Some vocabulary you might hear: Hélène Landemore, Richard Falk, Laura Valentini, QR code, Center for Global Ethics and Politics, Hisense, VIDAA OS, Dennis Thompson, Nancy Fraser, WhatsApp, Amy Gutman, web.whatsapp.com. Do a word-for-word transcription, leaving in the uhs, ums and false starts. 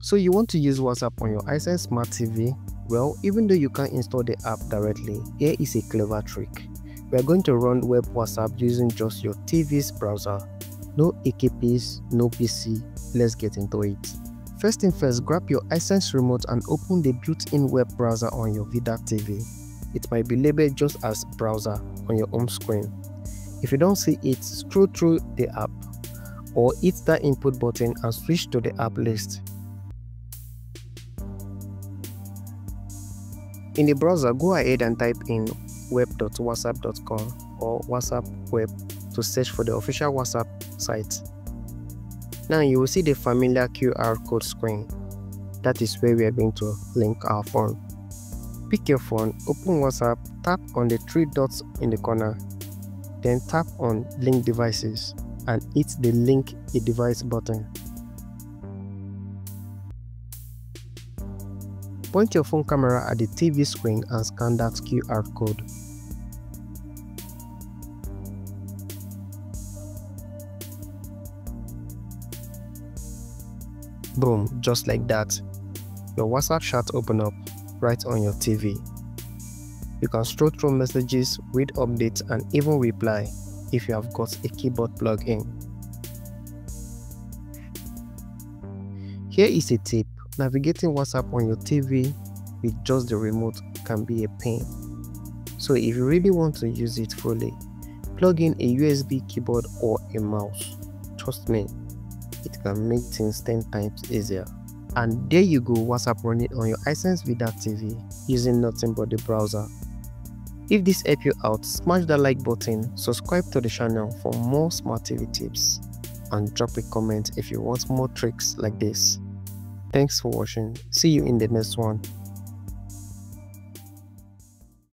So you want to use WhatsApp on your Hisense Smart T V? Well, even though you can't install the app directly, here is a clever trick. We are going to run web WhatsApp using just your T V's browser. No A K Ps, no P C. Let's get into it. First thing first, grab your Hisense remote and open the built-in web browser on your VIDAA T V. It might be labeled just as browser on your home screen. If you don't see it, scroll through the app or hit that input button and switch to the app list. In the browser, go ahead and type in web dot whatsapp dot com or WhatsApp web to search for the official WhatsApp site. Now you will see the familiar Q R code screen. That is where we are going to link our phone. Pick your phone, open WhatsApp, tap on the three dots in the corner, then tap on Link Devices and hit the Link a Device button. Point your phone camera at the T V screen and scan that Q R code. Boom, just like that. Your WhatsApp chat open up right on your T V. You can scroll through messages, read updates and even reply if you have got a keyboard plug-in. Here is a tip. Navigating WhatsApp on your T V with just the remote can be a pain. So if you really want to use it fully, plug in a U S B keyboard or a mouse. Trust me, it can make things ten times easier. And there you go, WhatsApp running on your Hisense VIDAA T V using nothing but the browser. If this helped you out, smash that like button, subscribe to the channel for more smart T V tips, and drop a comment if you want more tricks like this. Thanks for watching. See you in the next one.